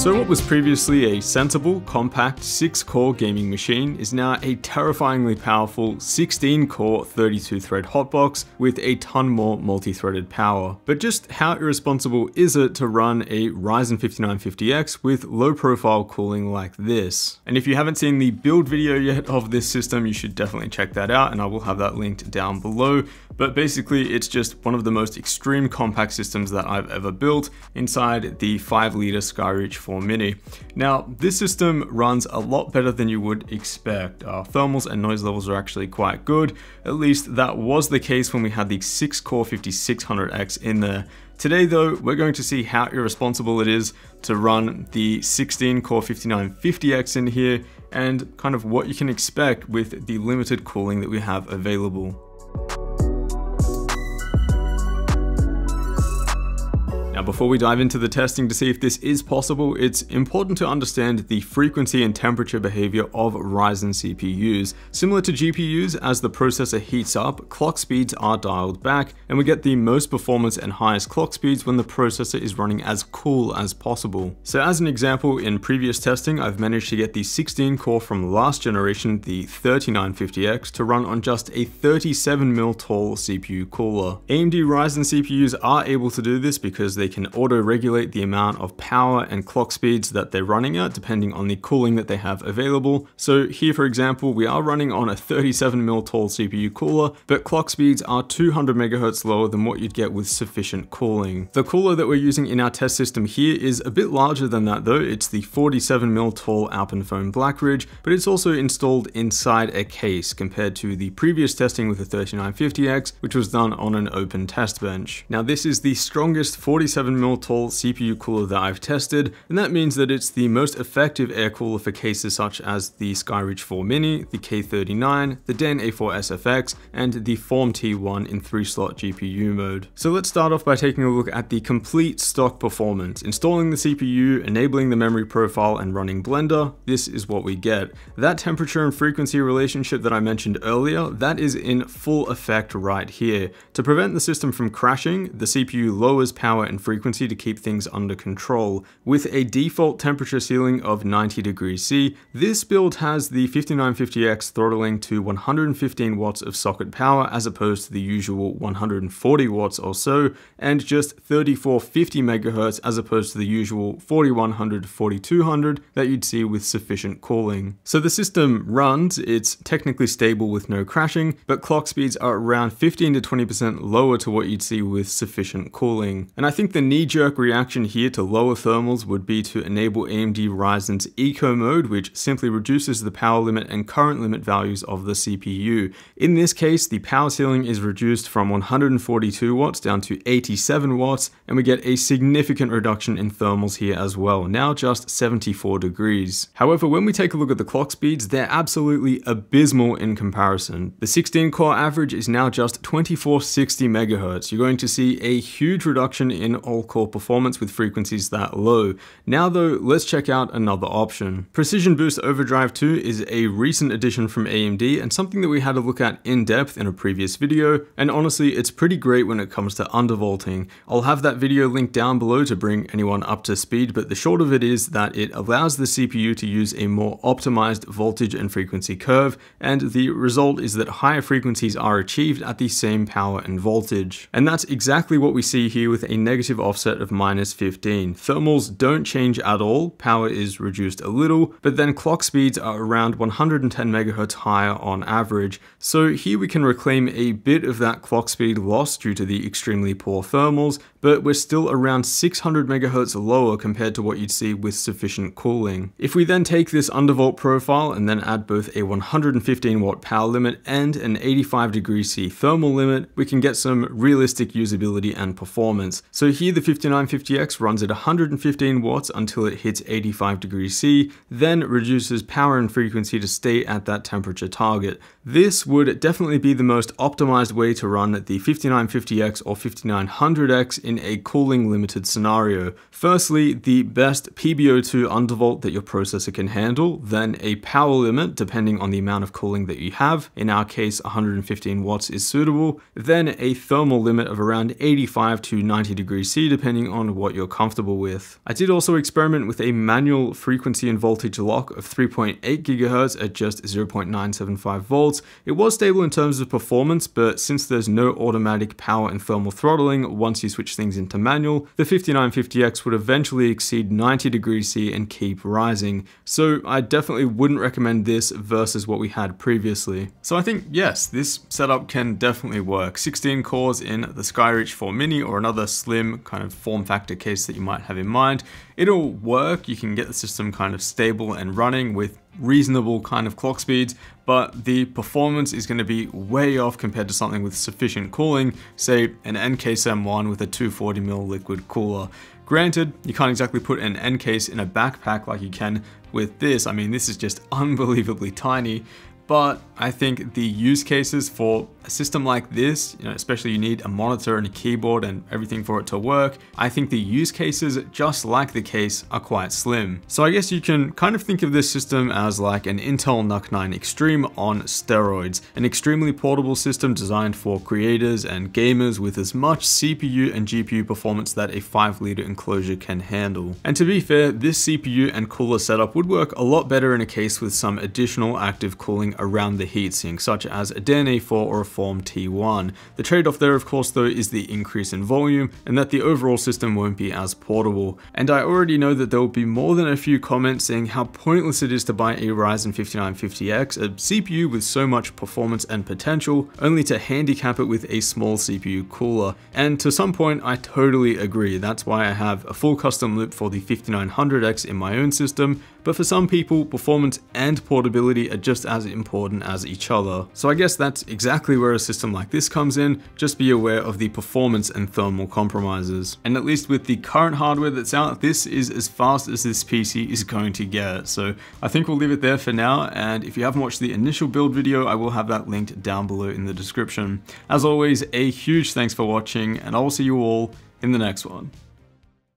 So what was previously a sensible, compact 6-core gaming machine is now a terrifyingly powerful 16-core 32-thread hotbox with a ton more multi-threaded power. But just how irresponsible is it to run a Ryzen 5950X with low-profile cooling like this? And if you haven't seen the build video yet of this system, you should definitely check that out, and I will have that linked down below. But basically, it's just one of the most extreme compact systems that I've ever built inside the 5-liter Skyreach 4 Mini. Now, this system runs a lot better than you would expect. Our thermals and noise levels are actually quite good. At least that was the case when we had the 6-core 5600X in there. Today though, we're going to see how irresponsible it is to run the 16-core 5950X in here, and kind of what you can expect with the limited cooling that we have available. Now, before we dive into the testing to see if this is possible, it's important to understand the frequency and temperature behavior of Ryzen CPUs. Similar to GPUs, as the processor heats up, clock speeds are dialed back, and we get the most performance and highest clock speeds when the processor is running as cool as possible. So as an example, in previous testing, I've managed to get the 16 core from last generation, the 3950X, to run on just a 37mm tall CPU cooler. AMD Ryzen CPUs are able to do this because they can auto-regulate the amount of power and clock speeds that they're running at depending on the cooling that they have available. So here, for example, we are running on a 37mm tall CPU cooler, but clock speeds are 200 megahertz lower than what you'd get with sufficient cooling. The cooler that we're using in our test system here is a bit larger than that though. It's the 47mm tall Alpenföhn Blackridge, but it's also installed inside a case compared to the previous testing with the 3950X, which was done on an open test bench. Now, this is the strongest 47mm tall CPU cooler that I've tested, and that means that it's the most effective air cooler for cases such as the Skyreach 4 Mini, the K39, the Den A4 SFX, and the Form T1 in 3-slot GPU mode. So let's start off by taking a look at the complete stock performance. Installing the CPU, enabling the memory profile, and running Blender, this is what we get. That temperature and frequency relationship that I mentioned earlier, that is in full effect right here. To prevent the system from crashing, the CPU lowers power and frequency to keep things under control. With a default temperature ceiling of 90 degrees C, this build has the 5950X throttling to 115 watts of socket power as opposed to the usual 140 watts or so, and just 3450 megahertz as opposed to the usual 4100 to 4200 that you'd see with sufficient cooling. So the system runs, it's technically stable with no crashing, but clock speeds are around 15 to 20% lower to what you'd see with sufficient cooling. And I think the knee-jerk reaction here to lower thermals would be to enable AMD Ryzen's Eco mode, which simply reduces the power limit and current limit values of the CPU. In this case, the power ceiling is reduced from 142 watts down to 87 watts, and we get a significant reduction in thermals here as well, now just 74 degrees. However, when we take a look at the clock speeds, they're absolutely abysmal in comparison. The 16-core average is now just 2460 megahertz. You're going to see a huge reduction in all-core performance with frequencies that low. Now though, let's check out another option. Precision Boost Overdrive 2 is a recent addition from AMD and something that we had a look at in depth in a previous video, and honestly, it's pretty great when it comes to undervolting. I'll have that video linked down below to bring anyone up to speed, but the short of it is that it allows the CPU to use a more optimized voltage and frequency curve, and the result is that higher frequencies are achieved at the same power and voltage. And that's exactly what we see here with a negative offset of minus 15. Thermals don't change at all, power is reduced a little, but then clock speeds are around 110 megahertz higher on average. So here we can reclaim a bit of that clock speed loss due to the extremely poor thermals, but we're still around 600 megahertz lower compared to what you'd see with sufficient cooling. If we then take this undervolt profile and then add both a 115 watt power limit and an 85 degrees C thermal limit, we can get some realistic usability and performance. So here the 5950X runs at 115 watts until it hits 85 degrees C, then reduces power and frequency to stay at that temperature target. This would definitely be the most optimized way to run the 5950X or 5900X in a cooling limited scenario. Firstly, the best PBO2 undervolt that your processor can handle, then a power limit depending on the amount of cooling that you have, in our case 115 watts is suitable, then a thermal limit of around 85 to 90 degrees C depending on what you're comfortable with. I did also experiment with a manual frequency and voltage lock of 3.8 GHz at just 0.975 volts. It was stable in terms of performance, but since there's no automatic power and thermal throttling once you switch things into manual, the 5950X would eventually exceed 90 degrees C and keep rising. So I definitely wouldn't recommend this versus what we had previously. So I think, yes, this setup can definitely work. 16 cores in the Skyreach 4 Mini or another slim kind of form factor case that you might have in mind. It'll work. You can get the system kind of stable and running with reasonable kind of clock speeds, but the performance is going to be way off compared to something with sufficient cooling, say an NCase M1 with a 240mm liquid cooler. Granted, you can't exactly put an NCase in a backpack like you can with this. I mean, this is just unbelievably tiny. But I think the use cases for a system like this, you know, especially you need a monitor and a keyboard and everything for it to work, I think the use cases, just like the case, are quite slim. So I guess you can kind of think of this system as like an Intel NUC9 Extreme on steroids, an extremely portable system designed for creators and gamers with as much CPU and GPU performance that a 5-liter enclosure can handle. And to be fair, this CPU and cooler setup would work a lot better in a case with some additional active cooling around the heatsink, such as a DNA4 or a Form T1. The trade-off there, of course, though, is the increase in volume and that the overall system won't be as portable. And I already know that there will be more than a few comments saying how pointless it is to buy a Ryzen 5950X, a CPU with so much performance and potential, only to handicap it with a small CPU cooler. And to some point, I totally agree. That's why I have a full custom lip for the 5900X in my own system. But for some people, performance and portability are just as important as each other. So I guess that's exactly where a system like this comes in. Just be aware of the performance and thermal compromises. And at least with the current hardware that's out, this is as fast as this PC is going to get. So I think we'll leave it there for now. And if you haven't watched the initial build video, I will have that linked down below in the description. As always, a huge thanks for watching, and I will see you all in the next one.